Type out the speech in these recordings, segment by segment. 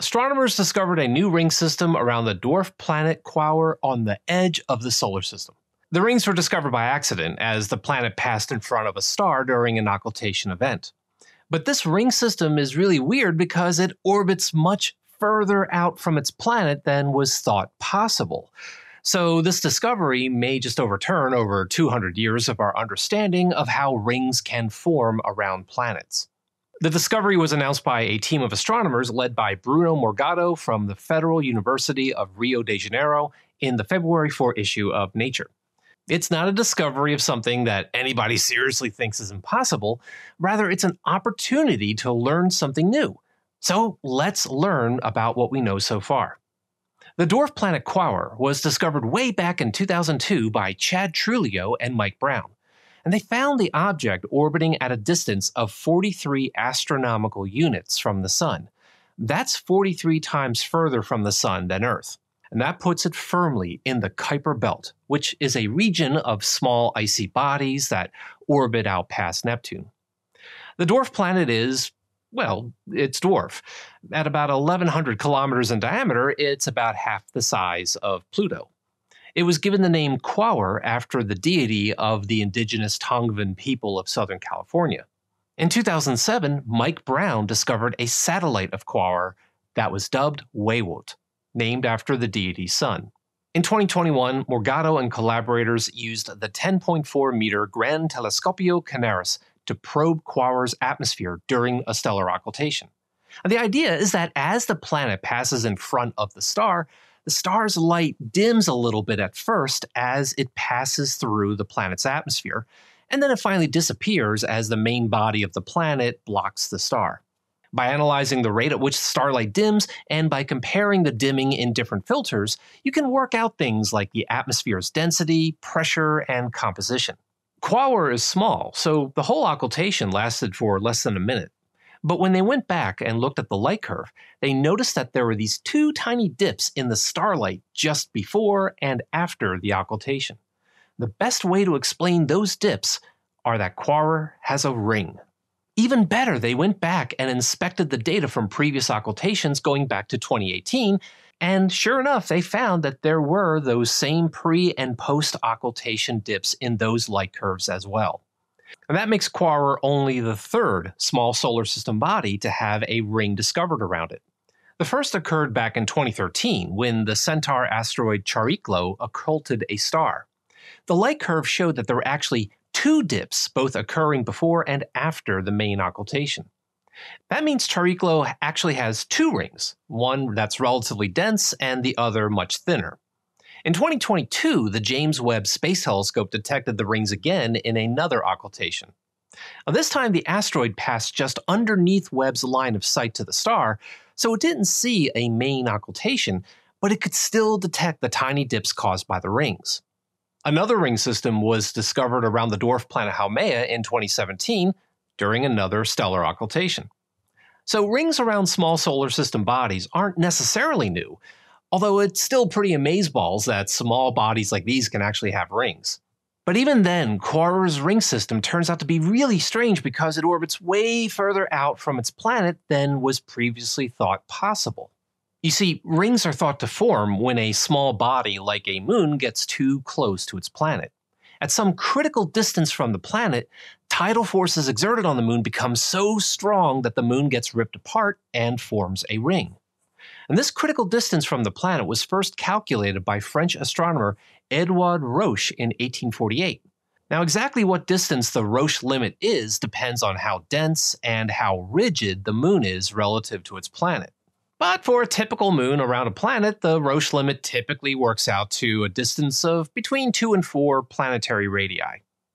astronomers discovered a new ring system around the dwarf planet Quaoar on the edge of the solar system. The rings were discovered by accident as the planet passed in front of a star during an occultation event. But this ring system is really weird because it orbits much further out from its planet than was thought possible. So this discovery may just overturn over 200 years of our understanding of how rings can form around planets. The discovery was announced by a team of astronomers led by Bruno Morgado from the Federal University of Rio de Janeiro in the February 4 issue of Nature. It's not a discovery of something that anybody seriously thinks is impossible. Rather, it's an opportunity to learn something new. So let's learn about what we know so far. The dwarf planet Quaoar was discovered way back in 2002 by Chad Trujillo and Mike Brown, and they found the object orbiting at a distance of 43 astronomical units from the Sun. That's 43 times further from the Sun than Earth. And that puts it firmly in the Kuiper Belt, which is a region of small icy bodies that orbit out past Neptune. The dwarf planet is, well, it's dwarf. At about 1,100 kilometers in diameter, it's about half the size of Pluto. It was given the name Quaoar after the deity of the indigenous Tongva people of Southern California. In 2007, Mike Brown discovered a satellite of Quaoar that was dubbed Weywot, named after the deity Sun. In 2021, Morgado and collaborators used the 10.4-meter Gran Telescopio Canarias to probe Quaoar's atmosphere during a stellar occultation. And the idea is that as the planet passes in front of the star's light dims a little bit at first as it passes through the planet's atmosphere, and then it finally disappears as the main body of the planet blocks the star. By analyzing the rate at which starlight dims, and by comparing the dimming in different filters, you can work out things like the atmosphere's density, pressure, and composition. Quaoar is small, so the whole occultation lasted for less than a minute. But when they went back and looked at the light curve, they noticed that there were these two tiny dips in the starlight just before and after the occultation. The best way to explain those dips are that Quaoar has a ring. Even better, they went back and inspected the data from previous occultations going back to 2018, and sure enough, they found that there were those same pre- and post-occultation dips in those light curves as well. And that makes Quaoar only the third small solar system body to have a ring discovered around it. The first occurred back in 2013, when the Centaur asteroid Chariklo occulted a star. The light curve showed that there were actually two dips, both occurring before and after the main occultation. That means Chariklo actually has two rings, one that's relatively dense and the other much thinner. In 2022, the James Webb Space Telescope detected the rings again in another occultation. Now, this time, the asteroid passed just underneath Webb's line of sight to the star, so it didn't see a main occultation, but it could still detect the tiny dips caused by the rings. Another ring system was discovered around the dwarf planet Haumea in 2017 during another stellar occultation. So rings around small solar system bodies aren't necessarily new, although it's still pretty amazeballs that small bodies like these can actually have rings. But even then, Quaoar's ring system turns out to be really strange because it orbits way further out from its planet than was previously thought possible. You see, rings are thought to form when a small body like a moon gets too close to its planet. At some critical distance from the planet, tidal forces exerted on the moon become so strong that the moon gets ripped apart and forms a ring. And this critical distance from the planet was first calculated by French astronomer Edouard Roche in 1848. Now, exactly what distance the Roche limit is depends on how dense and how rigid the moon is relative to its planet. But for a typical moon around a planet, the Roche limit typically works out to a distance of between 2 and 4 planetary radii.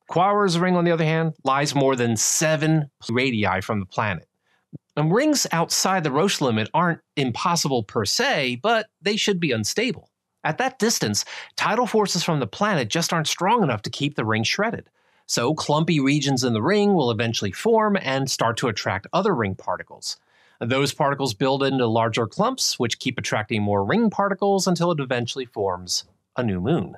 Quaoar's ring, on the other hand, lies more than 7 radii from the planet. And rings outside the Roche limit aren't impossible per se, but they should be unstable. At that distance, tidal forces from the planet just aren't strong enough to keep the ring shredded. So clumpy regions in the ring will eventually form and start to attract other ring particles. Those particles build into larger clumps, which keep attracting more ring particles until it eventually forms a new moon.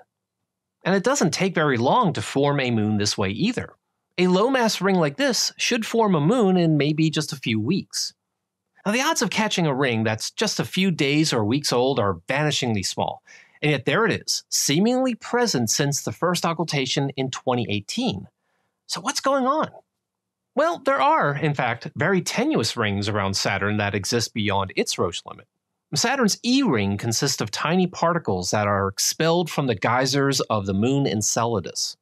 And it doesn't take very long to form a moon this way either. A low-mass ring like this should form a moon in maybe just a few weeks. Now, the odds of catching a ring that's just a few days or weeks old are vanishingly small. And yet there it is, seemingly present since the first occultation in 2018. So what's going on? Well, there are, in fact, very tenuous rings around Saturn that exist beyond its Roche limit. Saturn's E-ring consists of tiny particles that are expelled from the geysers of the moon Enceladus.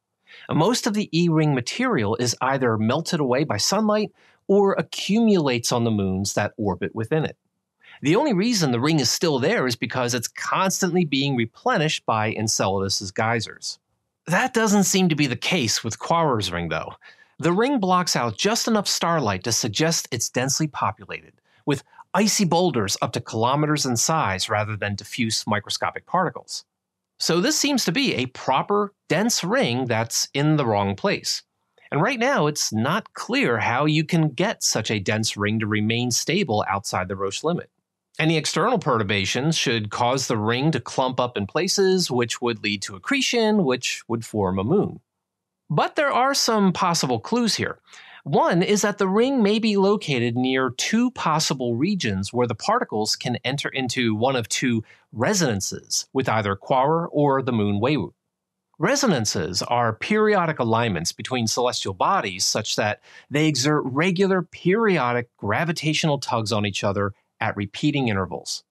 And most of the E-ring material is either melted away by sunlight or accumulates on the moons that orbit within it. The only reason the ring is still there is because it's constantly being replenished by Enceladus's geysers. That doesn't seem to be the case with Quaoar's ring, though. The ring blocks out just enough starlight to suggest it's densely populated, with icy boulders up to kilometers in size rather than diffuse microscopic particles. So this seems to be a proper, dense ring that's in the wrong place. And right now, it's not clear how you can get such a dense ring to remain stable outside the Roche limit. Any external perturbations should cause the ring to clump up in places, which would lead to accretion, which would form a moon. But there are some possible clues here. One is that the ring may be located near two possible regions where the particles can enter into one of two resonances with either Quaoar or the moon Weywot. Resonances are periodic alignments between celestial bodies such that they exert regular periodic gravitational tugs on each other at repeating intervals.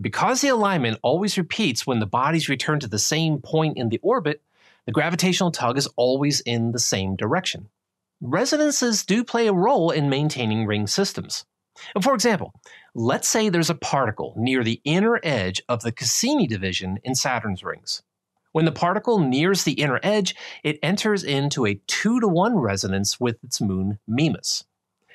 Because the alignment always repeats when the bodies return to the same point in the orbit, the gravitational tug is always in the same direction. Resonances do play a role in maintaining ring systems. For example, let's say there's a particle near the inner edge of the Cassini division in Saturn's rings. When the particle nears the inner edge, it enters into a 2-to-1 resonance with its moon Mimas.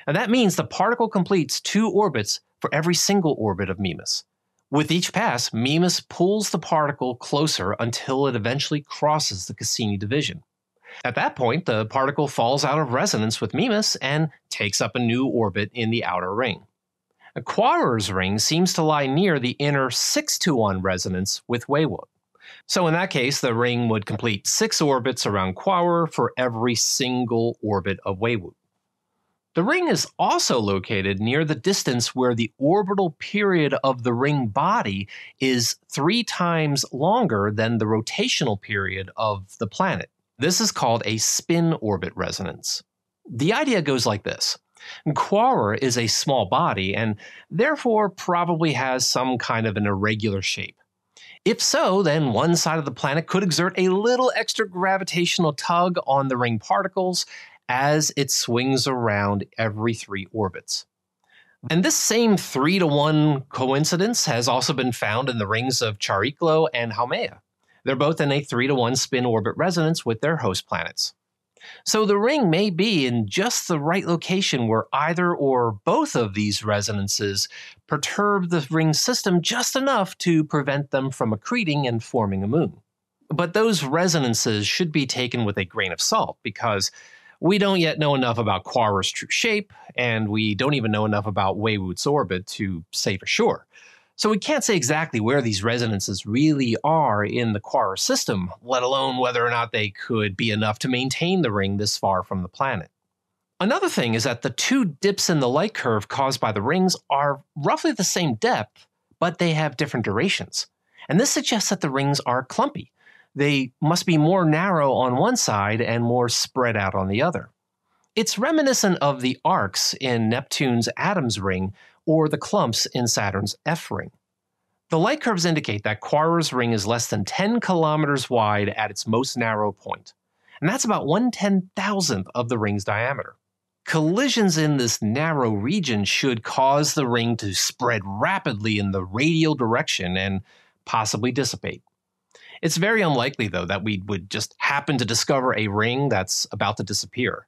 And that means the particle completes two orbits for every single orbit of Mimas. With each pass, Mimas pulls the particle closer until it eventually crosses the Cassini division. At that point, the particle falls out of resonance with Mimas and takes up a new orbit in the outer ring. Quaoar's ring seems to lie near the inner 6-to-1 resonance with Weywot. So in that case, the ring would complete 6 orbits around Quaoar for every single orbit of Weywot. The ring is also located near the distance where the orbital period of the ring body is 3 times longer than the rotational period of the planet. This is called a spin orbit resonance. The idea goes like this. Quaoar is a small body and therefore probably has some kind of an irregular shape. If so, then one side of the planet could exert a little extra gravitational tug on the ring particles as it swings around every 3 orbits. And this same 3-to-1 coincidence has also been found in the rings of Chariklo and Haumea. They're both in a 3-to-1 spin orbit resonance with their host planets. So the ring may be in just the right location where either or both of these resonances perturb the ring system just enough to prevent them from accreting and forming a moon. But those resonances should be taken with a grain of salt because we don't yet know enough about Quaoar's true shape, and we don't even know enough about Weywot's orbit to say for sure. So we can't say exactly where these resonances really are in the Quaoar system, let alone whether or not they could be enough to maintain the ring this far from the planet. Another thing is that the 2 dips in the light curve caused by the rings are roughly the same depth, but they have different durations. And this suggests that the rings are clumpy. They must be more narrow on one side and more spread out on the other. It's reminiscent of the arcs in Neptune's Adams ring or the clumps in Saturn's F ring. The light curves indicate that Quaoar's ring is less than 10 kilometers wide at its most narrow point, and that's about 1/10,000th of the ring's diameter. Collisions in this narrow region should cause the ring to spread rapidly in the radial direction and possibly dissipate. It's very unlikely, though, that we would just happen to discover a ring that's about to disappear.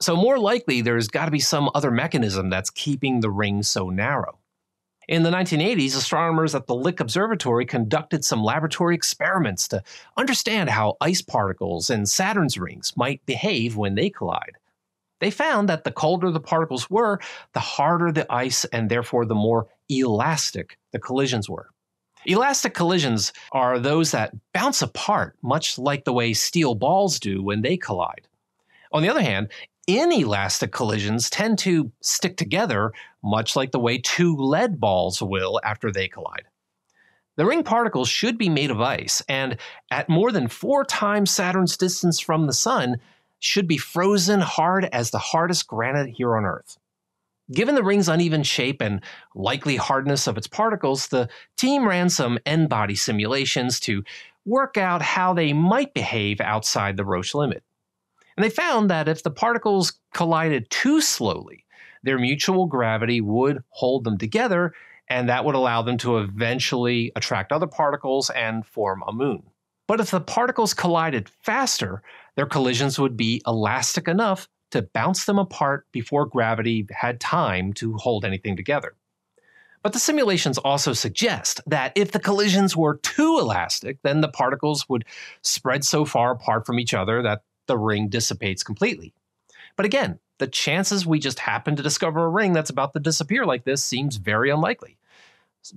So more likely, there's got to be some other mechanism that's keeping the ring so narrow. In the 1980s, astronomers at the Lick Observatory conducted some laboratory experiments to understand how ice particles in Saturn's rings might behave when they collide. They found that the colder the particles were, the harder the ice and therefore the more elastic the collisions were. Elastic collisions are those that bounce apart, much like the way steel balls do when they collide. On the other hand, Inelastic collisions tend to stick together, much like the way two lead balls will after they collide. The ring particles should be made of ice, and at more than 4 times Saturn's distance from the Sun, should be frozen hard as the hardest granite here on Earth. Given the ring's uneven shape and likely hardness of its particles, the team ran some n-body simulations to work out how they might behave outside the Roche limit. And they found that if the particles collided too slowly, their mutual gravity would hold them together, and that would allow them to eventually attract other particles and form a moon. But if the particles collided faster, their collisions would be elastic enough to bounce them apart before gravity had time to hold anything together. But the simulations also suggest that if the collisions were too elastic, then the particles would spread so far apart from each other that the ring dissipates completely. But again, the chances we just happen to discover a ring that's about to disappear like this seems very unlikely.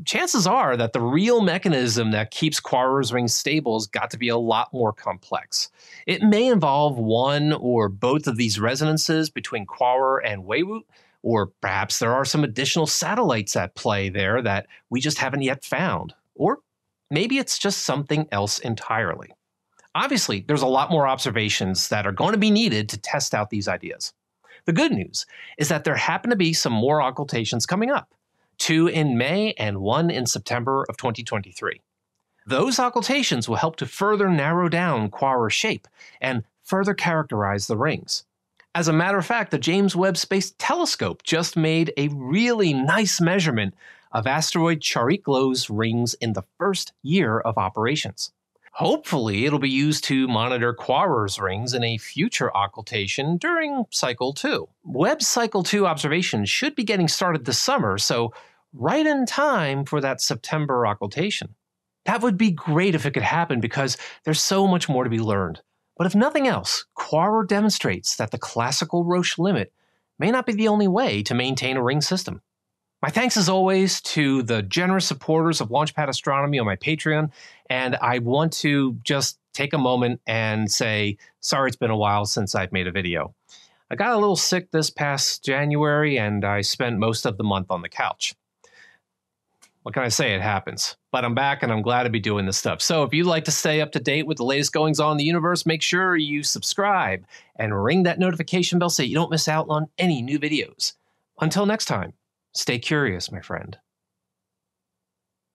Chances are that the real mechanism that keeps Quaoar's ring stable has got to be a lot more complex. It may involve one or both of these resonances between Quaoar and Weywot, or perhaps there are some additional satellites at play there that we just haven't yet found. Or maybe it's just something else entirely. Obviously, there's a lot more observations that are going to be needed to test out these ideas. The good news is that there happen to be some more occultations coming up. 2 in May and 1 in September of 2023. Those occultations will help to further narrow down Quaoar's shape and further characterize the rings. As a matter of fact, the James Webb Space Telescope just made a really nice measurement of asteroid Chariklo's rings in the first year of operations. Hopefully, it'll be used to monitor Quaoar's rings in a future occultation during Cycle 2. Webb's Cycle 2 observations should be getting started this summer, so right in time for that September occultation. That would be great if it could happen because there's so much more to be learned. But if nothing else, Quaoar demonstrates that the classical Roche limit may not be the only way to maintain a ring system. My thanks, as always, to the generous supporters of Launchpad Astronomy on my Patreon, and I want to just take a moment and say, sorry it's been a while since I've made a video. I got a little sick this past January, and I spent most of the month on the couch. What can I say? It happens. But I'm back, and I'm glad to be doing this stuff. So if you'd like to stay up to date with the latest goings-on in the universe, make sure you subscribe and ring that notification bell so you don't miss out on any new videos. Until next time. Stay curious, my friend.